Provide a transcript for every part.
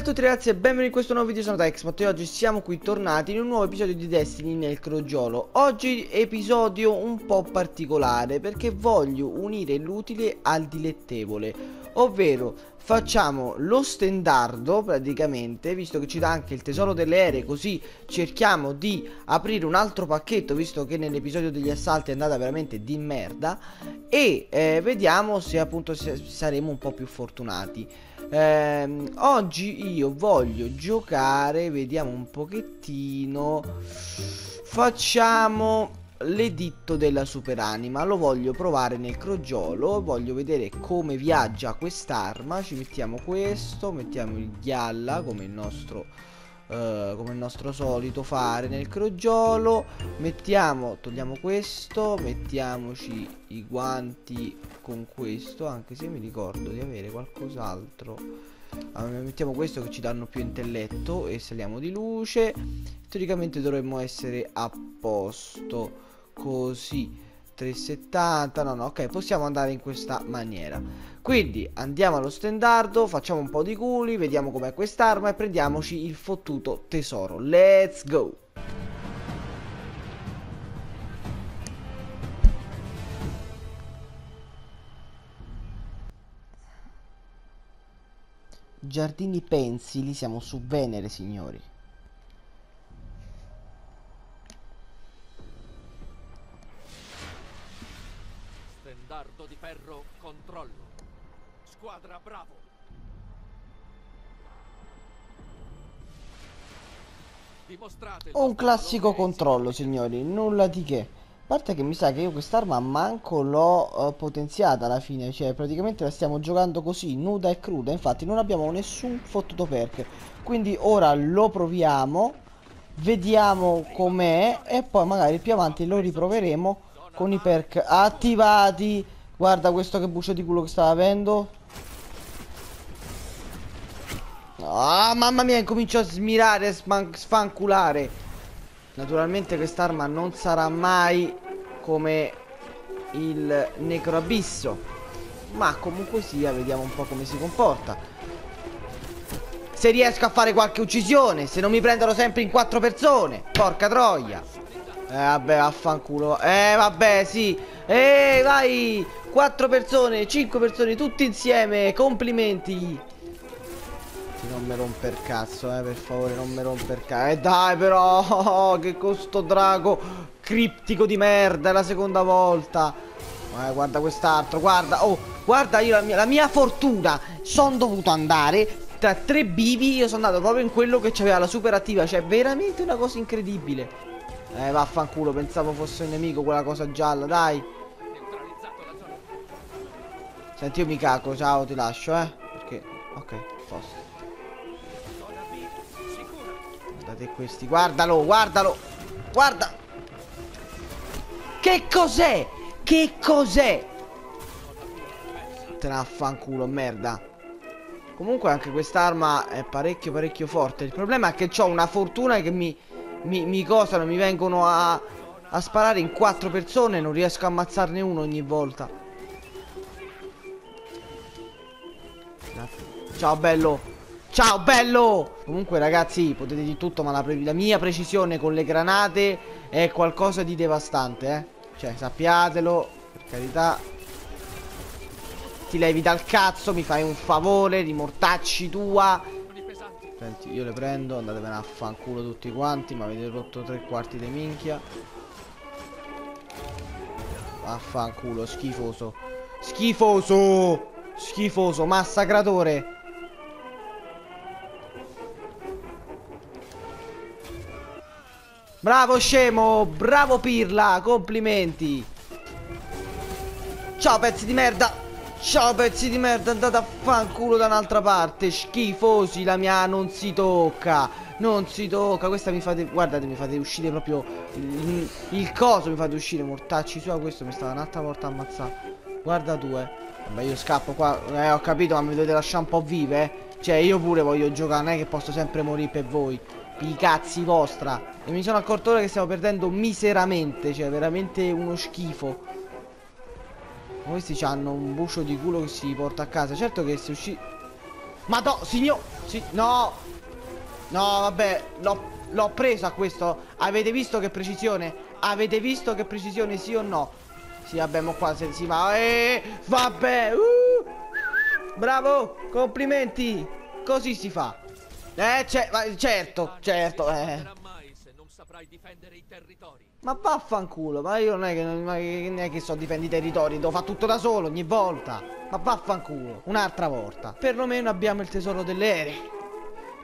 Ciao a tutti ragazzi e benvenuti in questo nuovo video, sono TAEXMOT e oggi siamo qui tornati in un nuovo episodio di Destiny nel crogiolo. Oggi episodio un po' particolare perché voglio unire l'utile al dilettevole, ovvero facciamo lo stendardo praticamente, visto che ci dà anche il tesoro delle ere, così cerchiamo di aprire un altro pacchetto, visto che nell'episodio degli assalti è andata veramente di merda, e vediamo se appunto saremo un po' più fortunati. Oggi io voglio giocare, vediamo un pochettino, facciamo l'editto della superanima, lo voglio provare nel crogiolo, voglio vedere come viaggia quest'arma. Ci mettiamo questo, mettiamo il ghialla come il nostro solito fare nel crogiolo, mettiamo, togliamo questo, mettiamoci i guanti con questo, anche se mi ricordo di avere qualcos'altro. Allora, mettiamo questo che ci danno più intelletto e saliamo di luce, teoricamente dovremmo essere a posto così. 370, no ok, possiamo andare in questa maniera, quindi andiamo allo stendardo, facciamo un po' di culi, vediamo com'è quest'arma e prendiamoci il fottuto tesoro. Let's go. Giardini pensili, siamo su Venere signori. Stendardo di ferro, controllo. Squadra bravo. Dimostrate. Ho un classico controllo signori, nulla di che. A parte che mi sa che io quest'arma manco l'ho potenziata alla fine, cioè praticamente la stiamo giocando così, nuda e cruda. Infatti non abbiamo nessun fottuto perk, quindi ora lo proviamo, vediamo com'è e poi magari più avanti lo riproveremo con i perk attivati. Guarda questo che buccio di culo che stava avendo. Ah mamma mia, incomincio a smirare, a sfanculare. Naturalmente quest'arma non sarà mai come il necroabisso, ma comunque sia vediamo un po' come si comporta, se riesco a fare qualche uccisione, se non mi prendono sempre in 4 persone. Porca troia. Vabbè, affanculo. Vabbè, sì. Vai. 4 persone, 5 persone, tutti insieme. Complimenti. Non me romper cazzo, per favore, non me romper cazzo. Dai, però. Oh, che costo drago criptico di merda. È la seconda volta. Guarda quest'altro, guarda. Oh, guarda io la mia fortuna. Sono dovuto andare tra 3 bivi. Io sono andato proprio in quello che c'aveva la superattiva. Cioè, veramente una cosa incredibile. Vaffanculo, pensavo fosse un nemico quella cosa gialla, dai. Senti, io mi cacco, ciao, ti lascio, perché, ok, posto. Guardate questi, guardalo, guardalo. Guarda. Che cos'è? Che cos'è? Te ne affanculo, merda. Comunque anche quest'arma è parecchio forte. Il problema è che c'ho una fortuna che mi cosano, mi vengono a sparare in 4 persone, non riesco a ammazzarne uno ogni volta. Ciao bello. Ciao bello. Comunque ragazzi potete di tutto, ma la mia precisione con le granate è qualcosa di devastante, cioè sappiatelo, per carità. Ti levi dal cazzo, mi fai un favore, rimortacci tua. Senti, io le prendo, andatevene a fanculo tutti quanti, ma avete rotto 3 quarti di minchia. Vaffanculo, schifoso. Schifoso! Schifoso, massacratore! Bravo scemo! Bravo pirla! Complimenti! Ciao pezzi di merda! Ciao pezzi di merda, andate a fanculo da un'altra parte. Schifosi, la mia non si tocca. Non si tocca. Questa mi fate, guardate, mi fate uscire proprio il coso, mi fate uscire, mortacci sua. Questo mi stava un'altra volta a ammazzare. Guarda tu, Vabbè, io scappo qua. Ho capito, ma mi dovete lasciare un po' vive, Cioè io pure voglio giocare, non è che posso sempre morire per voi. I cazzi vostra. E mi sono accorto ora che stiamo perdendo miseramente, cioè veramente uno schifo. Questi hanno un bucio di culo che si porta a casa. Certo che se usci... Madò, signor... Sì, no. No, vabbè. L'ho presa questo. Avete visto che precisione? Avete visto che precisione, sì o no? Sì, vabbè, mo qua se si va. Vabbè. Bravo. Complimenti. Così si fa. Certo. Saprai difendere i territori. Ma vaffanculo, ma io non è che so difendere i territori, devo fare tutto da solo ogni volta. Ma vaffanculo, un'altra volta. Perlomeno abbiamo il tesoro delle ere.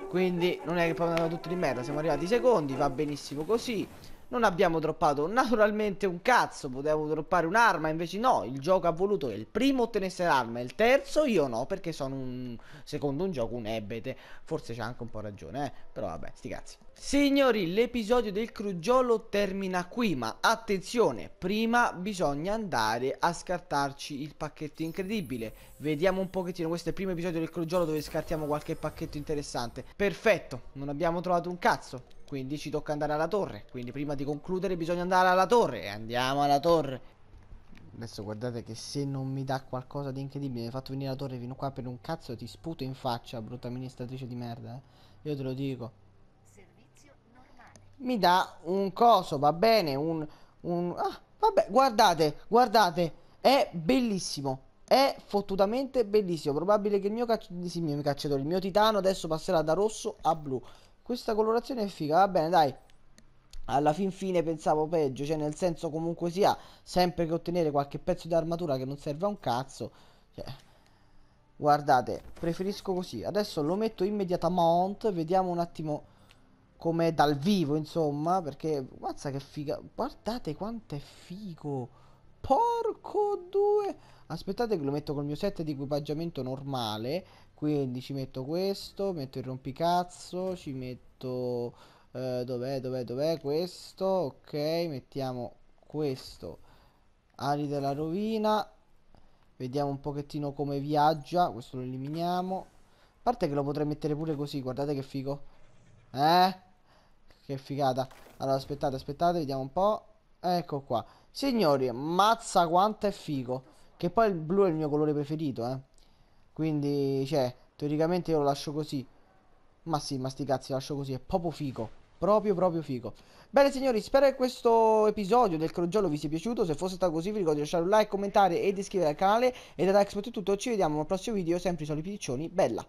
Quindi non è che poi andiamo tutto di merda, siamo arrivati secondi, va benissimo così. Non abbiamo droppato naturalmente un cazzo, potevo droppare un'arma, invece no, il gioco ha voluto che il primo ottenesse l'arma e il terzo io no, perché sono un, secondo un gioco, un ebete. Forse c'ha anche un po' ragione, però vabbè, sti cazzi. Signori, l'episodio del crogiolo termina qui, ma attenzione, prima bisogna andare a scartarci il pacchetto incredibile. Vediamo un pochettino, questo è il primo episodio del crogiolo dove scartiamo qualche pacchetto interessante. Perfetto, non abbiamo trovato un cazzo. Quindi ci tocca andare alla torre. Quindi prima di concludere bisogna andare alla torre. E andiamo alla torre. Adesso guardate che se non mi dà qualcosa di incredibile, mi hai fatto venire la torre fino qua per un cazzo, ti sputo in faccia, brutta amministratrice di merda, eh. Io te lo dico. Servizio normale. Mi dà un coso, va bene. Ah, vabbè, guardate, guardate. È bellissimo. È fottutamente bellissimo. Probabile che il mio cacciatore, il mio titano adesso passerà da rosso a blu. Questa colorazione è figa, va bene, dai. Alla fin fine pensavo peggio, cioè nel senso comunque sia, sempre che ottenere qualche pezzo di armatura che non serve a un cazzo, cioè. Guardate, preferisco così. Adesso lo metto immediatamente, vediamo un attimo com'è dal vivo, insomma, perché mazza che figa. Guardate quanto è figo. Porco due. Aspettate che lo metto col mio set di equipaggiamento normale. Quindi ci metto questo, metto il rompicazzo, ci metto... dov'è questo? Ok, mettiamo questo. Ali della rovina. Vediamo un pochettino come viaggia. Questo lo eliminiamo. A parte che lo potrei mettere pure così, guardate che figo. Che figata. Allora aspettate, aspettate, vediamo un po'. Ecco qua. Signori, mazza quanto è figo. Che poi il blu è il mio colore preferito, eh. Quindi, cioè, teoricamente io lo lascio così. Ma sì, ma sti cazzi, lo lascio così. È proprio figo. Proprio figo. Bene, signori, spero che questo episodio del crogiolo vi sia piaciuto. Se fosse stato così, vi ricordo di lasciare un like, commentare e di iscrivervi al canale. E da TAEXMOT è tutto. Ci vediamo nel prossimo video. Sempre i soliti piccioni. Bella.